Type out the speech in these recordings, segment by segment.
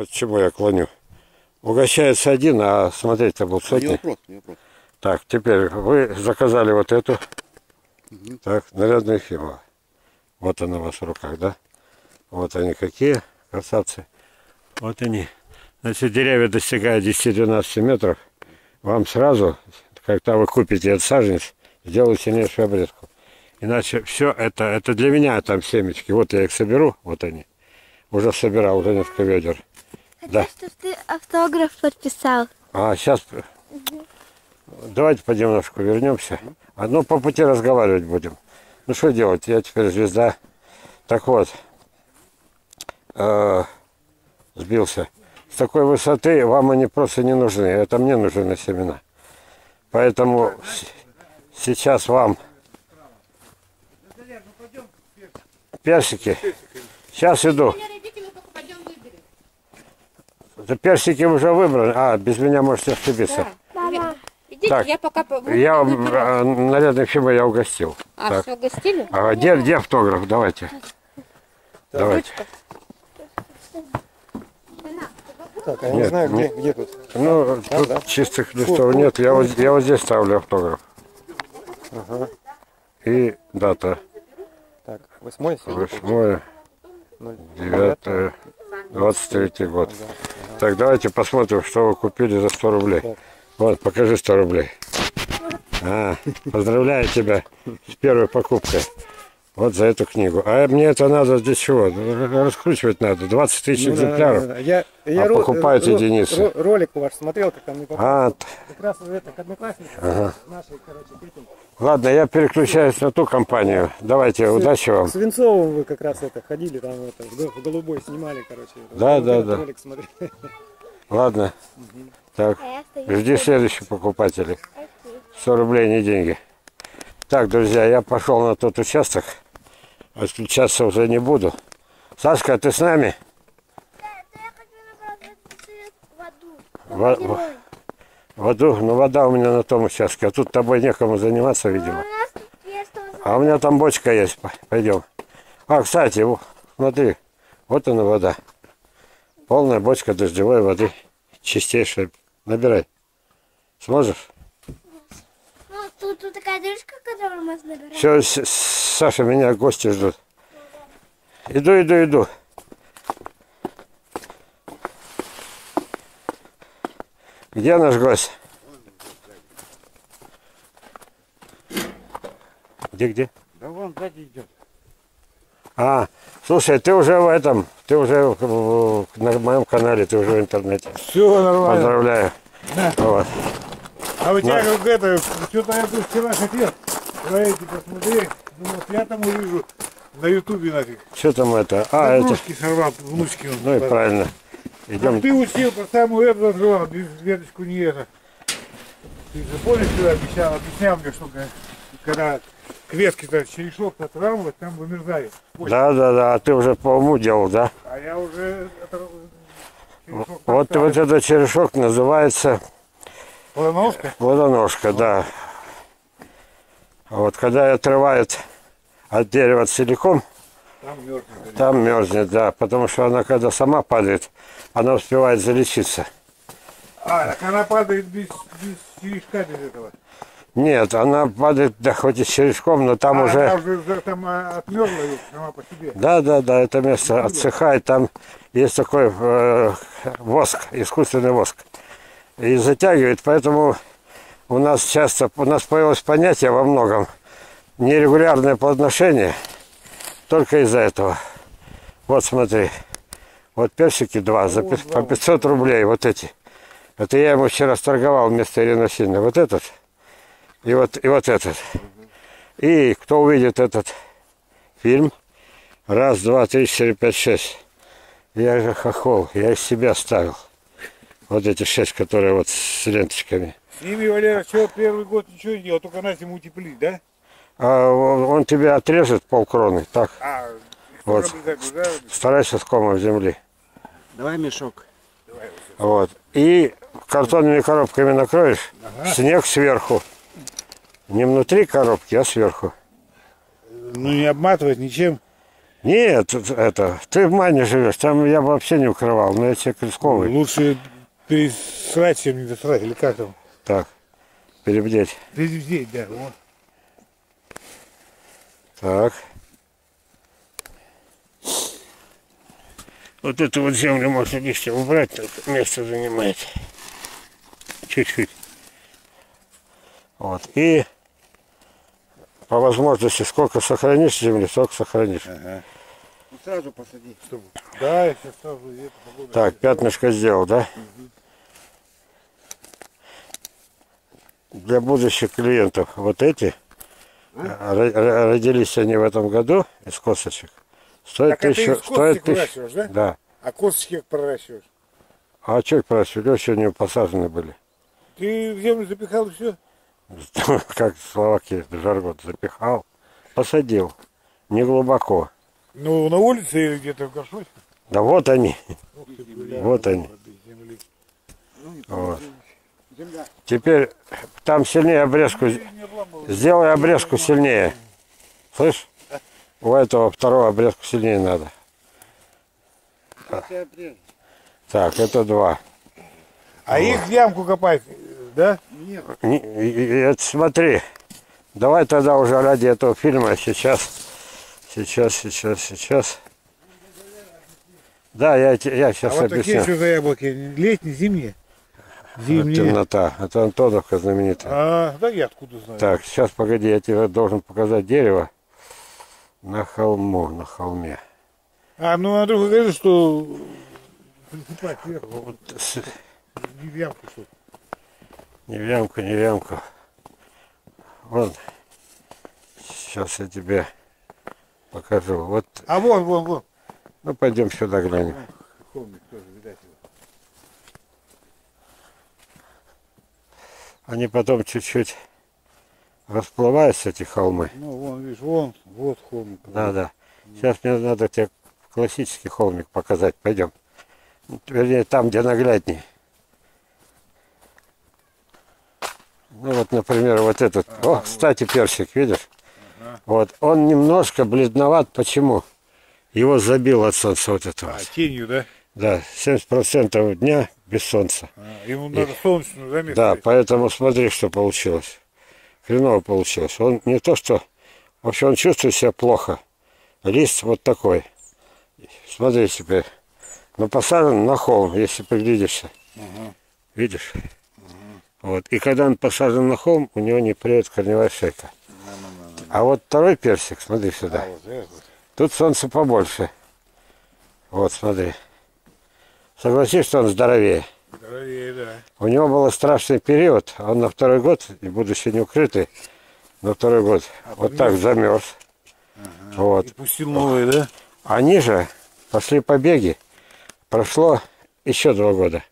К чему я клоню? Угощается один, а смотреть-то будут сотни. Не вопрос, не вопрос. Так, теперь вы заказали вот эту. Угу. Так, нарядная фима. Вот она у вас в руках, да? Вот они какие, красавцы. Вот они. Значит, деревья достигают 10-12 метров. Вам сразу, когда вы купите этот саженец, сделайте сильнейшую обрезку. Иначе все это для меня там семечки. Вот я их соберу, вот они. Уже собирал, уже несколько ведер. Хочу, да. Чтобы ты автограф подписал. А, сейчас... Угу. Давайте понемножку вернемся. А, ну, по пути разговаривать будем. Ну, что делать? Я теперь звезда. Так вот. Сбился. С такой высоты вам они просто не нужны. Это мне нужны семена. Поэтому сейчас вам персики. Сейчас иду. Да, персики уже выбраны. А, без меня можете ошибиться. Так, я пока... Я нарядных фимой я угостил. А, так. Все угостили? А, где автограф? Давайте. Так. Давайте. Так, я не знаю, где тут. Ну, а, тут да? Чистых листов нет. Я вот здесь ставлю автограф. Ага. И дата. Так, 8-9-23 год. Ага. Так, давайте посмотрим, что вы купили за 100 рублей. Так. Вот, покажи 100 рублей. А, поздравляю тебя с первой покупкой. Вот за эту книгу. А мне это надо для чего? Раскручивать надо. 20 тысяч экземпляров. Да. Я покупаю единицы. Ролик у вас смотрел, как там мне показывали. Как раз это к однокласснице. Ага. Нашей, короче, ладно, я переключаюсь на ту компанию. Давайте, удачи вам. С Венцовым вы как раз это ходили, там это, в голубой снимали, короче. Да, да, да. Ролик смотрели. Ладно. Угу. Так, жди следующих покупателей. 100 рублей не деньги. Так, друзья, я пошел на тот участок. Отключаться уже не буду. Сашка, ты с нами? Да, я хочу в аду. Ну, вода у меня на том участке. А тут тобой некому заниматься, видимо. А у меня там бочка есть. Пойдем. А, кстати, смотри. Вот она вода. Полная бочка дождевой воды. Чистейшая. Набирай. Сможешь? Ну, тут такая дырочка, которую можно набирать. Все, Саша, меня гости ждут. Иду. Где наш гость? Где? Да вон сзади идет. А, слушай, ты уже в этом, ты уже на моем канале, ты уже в интернете. Все нормально. Поздравляю. Да. Вот. А у тебя как это, что-то я тут вчера хотел, проверьте, посмотри, думал, я там увижу на ютубе нафиг. Что там это? А, это... Внучки сорвал, внучки. Ну и правильно. Идем. А ты учил, по самому эту сорвал, веточку не это. Ты же помнишь, когда объяснял мне, что когда... К ветке-то черешок отравливать, там вымерзает. Да, а ты уже по уму делал, да? А я уже... Вот этот черешок называется... Плодоножка? Плодоножка, да. Вот когда отрывает от дерева целиком, там мерзнет, да. Потому что она, когда сама падает, она успевает залечиться. А, так она падает без черешка, без этого? Нет, она падает, да хоть и с черешком, но там уже... Она уже там отмерзла сама по себе. Да, это место отсыхает, там есть такой воск, искусственный воск. И затягивает, поэтому у нас появилось понятие во многом нерегулярное плодоношение, только из-за этого. Вот смотри, вот персики два, по 500 рублей, вот эти. Это я ему вчера сторговал вместо Ирины Васильевны, вот этот. И вот этот. И кто увидит этот фильм, раз, два, три, четыре, пять, шесть. Я же хохол, я из себя ставил. Вот эти 6, которые вот с ленточками. С ними, Валера, все, первый год ничего не делал, только нас ему утеплить, да? А, он тебе отрежет полкроны, так? А, вот. Старайся с комом земли. Давай мешок. Вот. И картонными коробками накроешь, ага. Снег сверху. Не внутри коробки, а сверху. Ну не обматывать ничем. Нет, это, ты в Мане живешь, там я бы вообще не укрывал, но я тебе крючковый. Лучше пересрать, чем не досрать, или как там? Так, перебдеть. Перебдеть, да, вот. Так. Вот эту вот землю можно листья убрать, место занимает. Чуть-чуть. Вот, и... По возможности, сколько сохранишь земли, столько сохранишь. Ага. Ну, сразу посади, чтобы... Да, я сейчас сразу... Так, пятнышко сделал, да? Угу. Для будущих клиентов вот эти, родились они в этом году из косточек. Стоит так, тысячу... Так, а ты из косточек выращиваешь, да? Да. А косточки как проращиваешь? А что их проращивали? Вообще не посажены были. Ты в землю запихал и все? Как в Словакии жаргот, запихал, посадил, не глубоко. Ну, на улице или где-то в горшочке? Да вот они, вот они. Вот. Теперь там сильнее обрезку, сделай обрезку сильнее. Слышь, у этого второго обрезку сильнее надо. Так, это два. А вот. Их в ямку копать? Да? Нет. Это смотри, давай тогда уже ради этого фильма сейчас. Да, я сейчас объясню. А вот такие что за яблоки? Летние, зимние? Зимние. Темнота. Это Антоновка знаменитая. А, да я откуда знаю. Так, сейчас погоди, я тебе должен показать дерево на холму, на холме. А, ну Андрюха говорит, что присыпать вверх. Вот. Не в ямку что-то. Не в ямку. Вот. Сейчас я тебе покажу. Вот. А вон. Ну пойдем сюда глянем. Они потом чуть-чуть расплываются, эти холмы. Ну вон, видишь, вон, вот холмик. Да. Сейчас мне надо тебе классический холмик показать. Пойдем. Вернее, там, где нагляднее. Ну вот, например, вот этот. Ага. О, кстати, персик, видишь? Ага. Вот, он немножко бледноват. Почему? Его забило от солнца вот этого. А, тенью, да? Да, 70% дня без солнца. А, ему надо солнечную заметку. Да, поэтому смотри, что получилось. Хреново получилось. Он не то, что... Вообще он чувствует себя плохо. Лист вот такой. Смотри теперь. Но посажен на холм, если приглядишься. Ага. Видишь? Вот. И когда он посажен на холм, у него не приедет корневая шейка. А вот второй персик, смотри сюда. Тут солнце побольше. Вот, смотри. Согласись, что он здоровее? Здоровее, да. У него был страшный период. Он на второй год, будучи неукрытый, на второй год вот так замерз. Ага. Вот. И пустил новые, да? Они же пошли побеги. Прошло еще 2 года.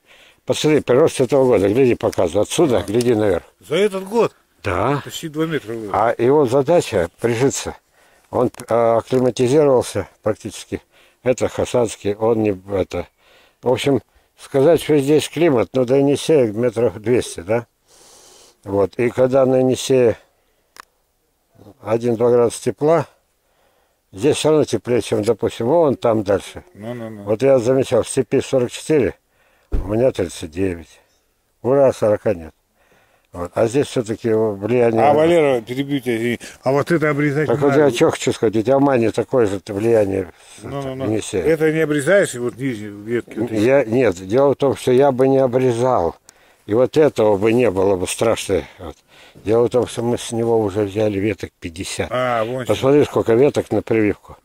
Посмотри, прирост этого года, гляди, показываю. Отсюда, гляди наверх. За этот год? Да. Почти 2 метра. Было. А его задача прижиться. Он акклиматизировался практически. Это хасанский, он не... это. В общем, сказать, что здесь климат, ну, до Енисея метров 200, да? Вот, и когда на Енисее 1-2 градуса тепла, здесь все равно теплее, чем, допустим, вон там дальше. Ну. Вот я замечал, в степи 44. У меня 39. Ура, 40 нет. Вот. А здесь все-таки влияние... А, Валера, перебью тебя. А вот это обрезать... Так вот я что хочу сказать, у тебя в Мане такое же влияние внесет. Это не обрезаешь, и вот нижние ветки? Вот я, нет, дело в том, что я бы не обрезал. И вот этого бы не было бы страшно. Вот. Дело в том, что мы с него уже взяли веток 50. А, вон посмотри, что. Сколько веток на прививку.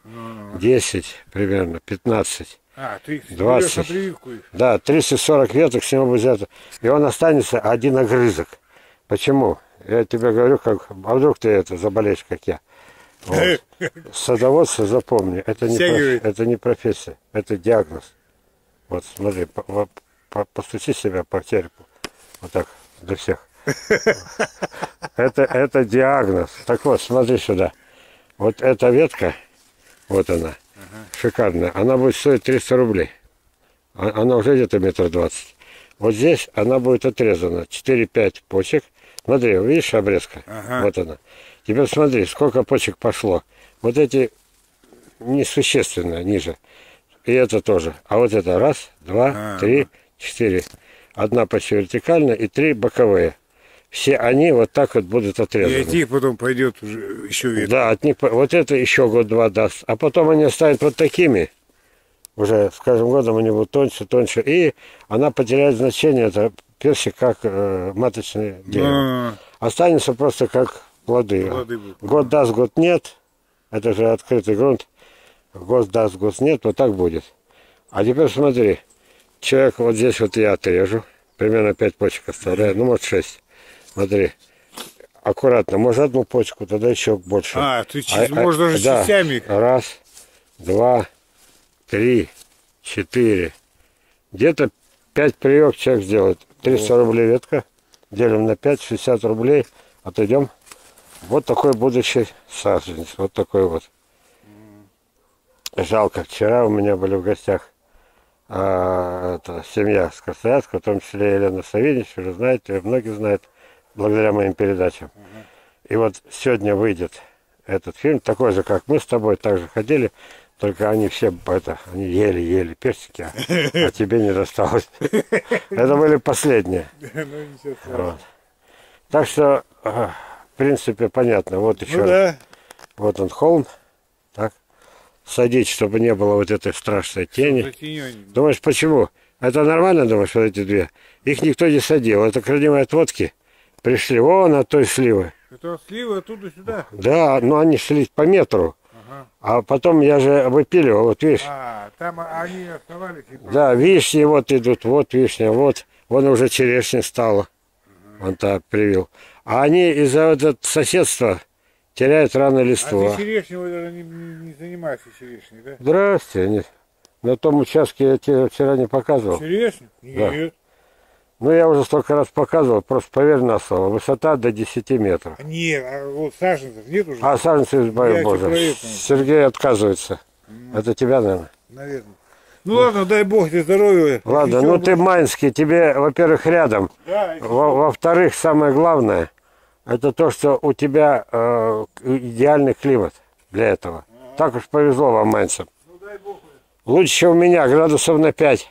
10 примерно, 15. А, ты их 20. На прививку их. Да, 340 веток с него бы взято. И он останется один огрызок. Почему? Я тебе говорю, как... А вдруг ты это заболеешь, как я? Вот. Садоводство, запомни, это не профессия, это диагноз. Вот смотри, постучи себя по черепу. Вот так, для всех. Это диагноз. Так вот, смотри сюда. Вот эта ветка, вот она. Шикарная. Она будет стоить 300 рублей. Она уже где-то 1,20 метра. Вот здесь она будет отрезана. 4-5 почек. Смотри, видишь обрезка? Ага. Вот она. Теперь смотри, сколько почек пошло. Вот эти несущественно ниже. И это тоже. А вот это раз, два, три, четыре. Одна почти вертикальная и три боковые. Все они вот так вот будут отрезаны. И от них потом пойдет уже еще ветка. Да, от них, вот это еще год-два даст. А потом они станут вот такими. Уже с каждым годом они будут тоньше, тоньше. И она потеряет значение. Это персик как маточное дерево. Останется просто как плоды. Год даст, год нет. Это же открытый грунт. Год даст, год нет. Вот так будет. А теперь смотри. Человек вот здесь вот я отрежу. Примерно 5 почек оставляю. Ну, может 6. Смотри, аккуратно, можно одну почку, тогда еще больше. А, ты можно даже частями. Раз, два, три, четыре. Где-то 5 приёк человек сделает. 300 рублей ветка, делим на 5, 60 рублей, отойдем. Вот такой будущий саженец, вот такой вот. Жалко, вчера у меня были в гостях семья с Красноярска, в том числе Елена Савинич, уже знаете, многие знают. Благодаря моим передачам. И вот сегодня выйдет этот фильм, такой же, как мы с тобой также ходили, только они все они ели персики, а тебе не досталось. Это были последние. Так что, в принципе, понятно. Вот еще. Вот он холм. Садить, чтобы не было вот этой страшной тени. Думаешь, почему? Это нормально, думаешь, вот эти две? Их никто не садил. Это крайне отводки. Пришли вон от той сливы. Это сливы оттуда сюда? Да, но они шли по метру. А потом я же выпиливал, вот видишь. А, там они оставались. Да, вишни вот идут, вот вишня, вот. Вон уже черешня стала. Он так привил. А они из-за вот этого соседства теряют рано листву. А ты черешню не занимаешься черешней, да? Здрасте, нет. На том участке я тебе вчера не показывал. Черешню? Нет. Да. Ну, я уже столько раз показывал, просто поверь на слово, высота до 10 метров. Нет, а вот саженцев нет уже? А саженцев избавил, боже. Сергей отказывается. Это тебя, наверное? Наверное. Ну ладно, дай бог тебе здоровья. Ладно, ну ты майнский, тебе, во-первых, рядом. Да, во-вторых, самое главное, это то, что у тебя идеальный климат для этого. Так уж повезло вам, майнцам. Ну, дай бог. Лучше, чем у меня, градусов на 5.